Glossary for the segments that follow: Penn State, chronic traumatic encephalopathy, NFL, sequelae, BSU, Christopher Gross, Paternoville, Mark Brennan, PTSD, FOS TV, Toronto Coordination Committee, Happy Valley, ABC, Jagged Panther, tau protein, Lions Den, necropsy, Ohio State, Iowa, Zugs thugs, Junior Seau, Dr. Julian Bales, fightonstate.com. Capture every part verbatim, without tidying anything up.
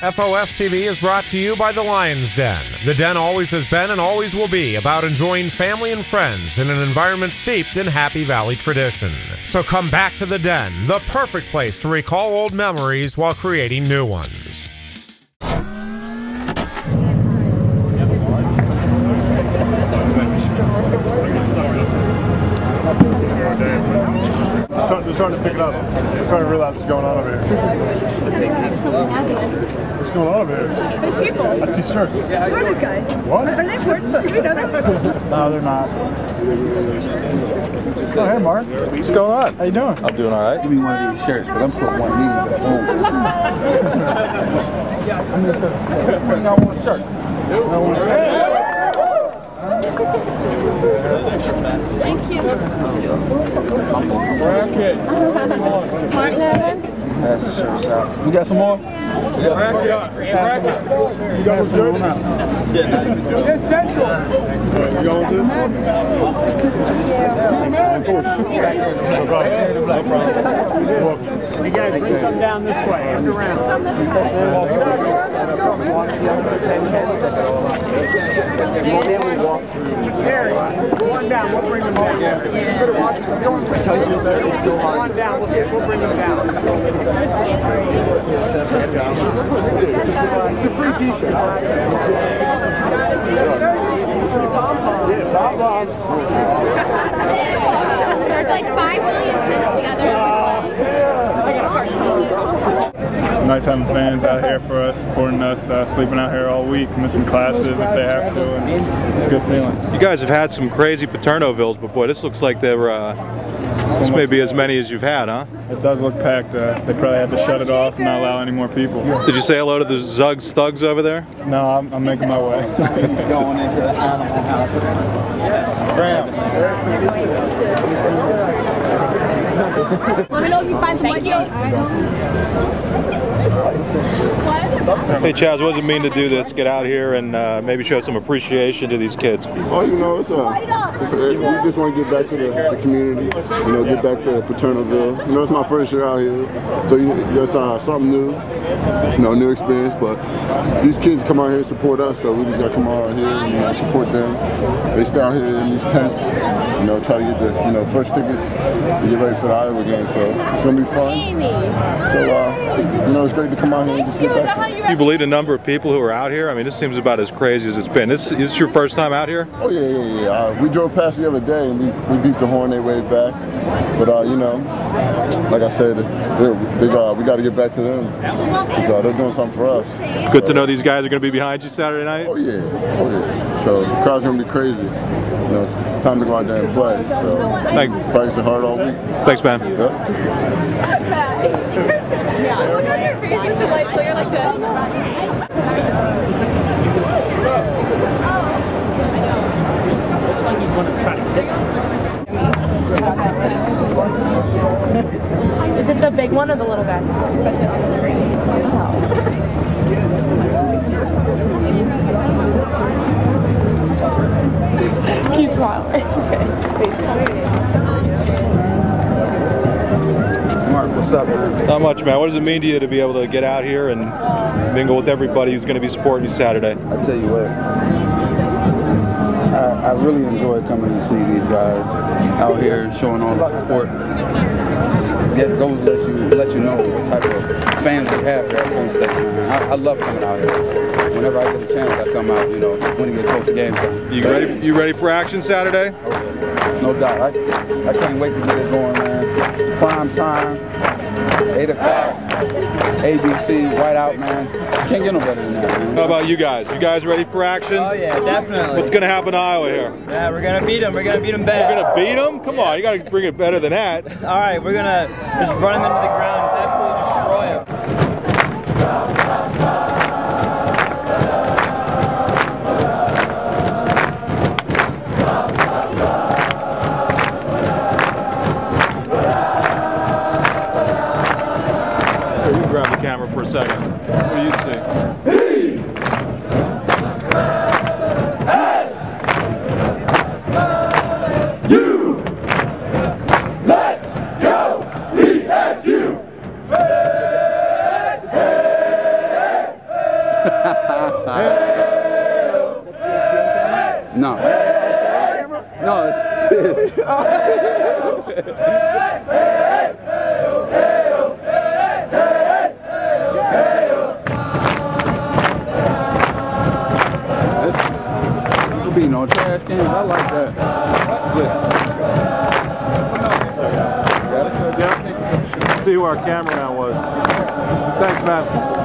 F O S T V is brought to you by the Lions Den. The Den always has been and always will be about enjoying family and friends in an environment steeped in Happy Valley tradition. So come back to the Den, the perfect place to recall old memories while creating new ones. They're starting to pick it up. They're starting to realize what's going on over here. What's going on over here? There's people. I see shirts. Who are these guys? What? Are they important? Do you know them? No, they're not. Go ahead, Mark. What's going on? How you doing? I'm doing all right. Give me one of these shirts, but I'm putting one meeting back home. I'm not one shirt. Not one shirt. Thank you. Bracket. Smart nervous. That's the shirt shop. We got some more? We got bracket. Bracket. You got some more now. Yeah. Essential. You going to? Thank you. No problem. We got to come down this way. Look around. Gary, go on down, we'll bring them over. You better watch us. Go on down, we'll bring them down. It's a free t-shirt. There's like five million tents together. It's nice having fans out here for us, supporting us, uh, sleeping out here all week, missing classes if they have to, and it's a good feeling. You guys have had some crazy Paternovilles, but boy, this looks like they're, uh, this may be as many as you've had, huh? It does look packed. Uh, they probably had to shut it off and not allow any more people. Did you say hello to the Zugs thugs over there? No, I'm, I'm making my way. Going into the animal house. Graham. Let me know if you find some white Hey Chaz, wasn't mean to do this. Get out here and uh, maybe show some appreciation to these kids. Oh, you know, it's a, it's a, we just want to get back to the, the community, you know, get back to Paternoville. You know, it's my first year out here, so you, it's uh, something new, you know, new experience, but these kids come out here and support us, so we just got to come out here and you know, support them. They stay out here in these tents, you know, try to get the, you know, first tickets and get ready for the Iowa game, so it's going to be fun. So, uh, you know, it's great to come out here and just get back to it. Do you believe the number of people who are out here? I mean, this seems about as crazy as it's been. This is this your first time out here? Oh yeah, yeah, yeah. Uh, we drove past the other day and we, we beat the Hornet way back. But uh, you know, like I said, they, uh, we got to get back to them. Because, uh, they're doing something for us. Good so. to know these guys are going to be behind you Saturday night. Oh yeah, oh yeah. So the crowd's going to be crazy. You know, it's time to go out there and play. So thanks. Practicing hard all week. Thanks, man. Yep. To play clear like this. Looks like he's one of trying to fish. Is it the big one or the little guy? Just press it on the screen. Keep smiling. Okay. Mark, what's up? Not much, man. What does it mean to you to be able to get out here and mingle with everybody who's going to be supporting you Saturday? I'll tell you what. I, I really enjoy coming to see these guys out here showing all the support. It goes let you let you know what type of fans we have here at F O S. I, I love coming out here. Whenever I get a chance, I come out. You know, when it gets close to game time. You ready? You ready for action Saturday? Okay. No doubt. I I can't wait to get it going, man. Prime time. eight o'clock, A B C, right out, man. Can't get no better than that, man. How about you guys? You guys ready for action? Oh, yeah, definitely. What's going to happen to Iowa here? Yeah, we're going to beat them. We're going to beat them bad. We're going to beat them? Come yeah. on, you got to bring it better than that. All right, we're going to just run them into the ground. Just absolutely destroy them. For a second. What do you see? B S U! Let's go! B S U! No. No, it's... It'll be no trash games. I like that. Slip. See who our cameraman was. Thanks, man.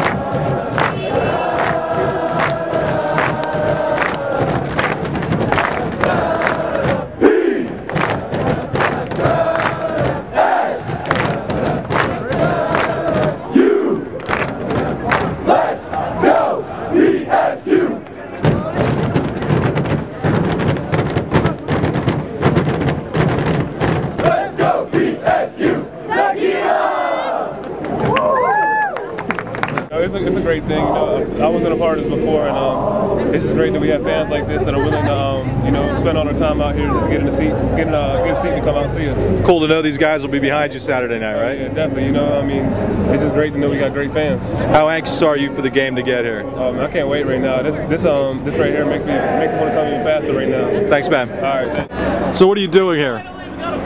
Thing, you know, I wasn't a part of this before, and um, it's just great that we have fans like this that are willing to, um, you know, spend all their time out here, just get in a seat, get in a good seat to come out and see us. Cool to know these guys will be behind you Saturday night, right? Yeah, definitely. You know, I mean, it's just great to know we got great fans. How anxious are you for the game to get here? Um, I can't wait right now. This, this, um, this right here makes me, makes me want to come even faster right now. Thanks, man. All right. Thanks. So, what are you doing here?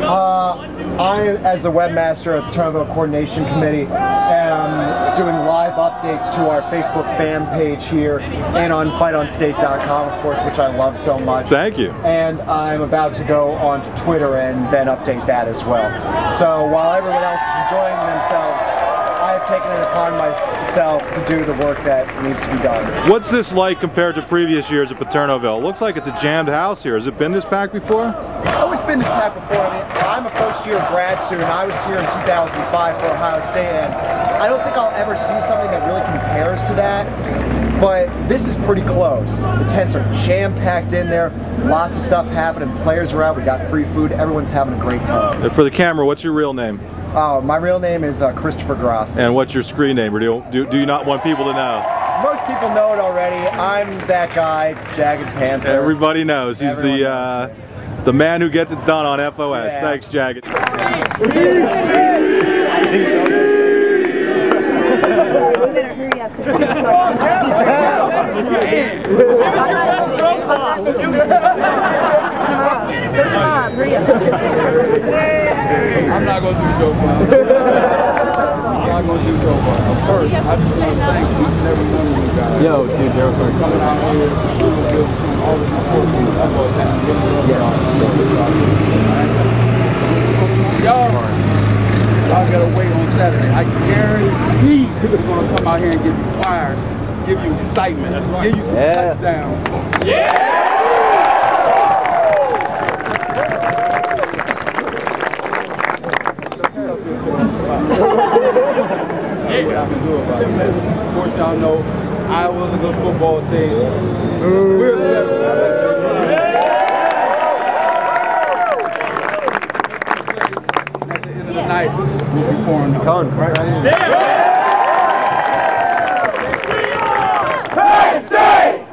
Uh, I, as the webmaster of the Toronto Coordination Committee, am doing live updates to our Facebook fan page here and on fight on state dot com, of course, which I love so much. Thank you. And I'm about to go onto Twitter and then update that as well. So while everyone else is enjoying themselves, I have taken it upon myself to do the work that needs to be done. What's this like compared to previous years at Paternoville? It looks like it's a jammed house here. Has it been this packed before? Oh, it's been this packed before. I mean, I'm a first-year grad student. I was here in two thousand five for Ohio State, and I don't think I'll ever see something that really compares to that. But this is pretty close. The tents are jam-packed in there. Lots of stuff happening. Players are out. We got free food. Everyone's having a great time. And for the camera, what's your real name? Oh, my real name is uh, Christopher Gross. And what's your screen name? Or do, do, do you not want people to know? Most people know it already. I'm that guy, Jagged Panther. Everybody knows. He's Everyone the uh, knows. the man who gets it done on F O S. Yeah. Thanks, Jagged. I'm not going to do joke bombs. I'm not going to do joke bombs. First, I just want to thank each and every one of you guys. Yo, dude, they're first. Coming out here, all the support teams. I've always had to give them y'all. Y'all, y'all got to wait on Saturday. I guarantee you're going to come out here and give you fire, give you excitement, give you some yeah. touchdowns. Yeah! I can do about it. Of course, y'all know Iowa's a good football team. We're the best team. At the end of the night, we'll be four and zero. Con, right in. Yeah. We are. K C.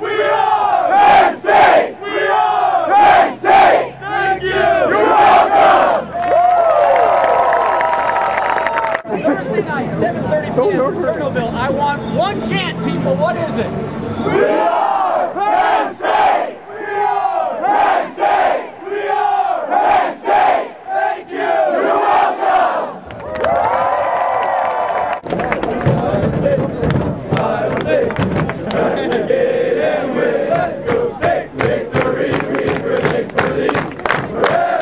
Paternoville, I want one chant, people. What is it? We are Penn State! We are Penn State! We are Penn State! Thank you! You're welcome! Iowa State! It's time to get in with. Let's go State! Victory! We predict for the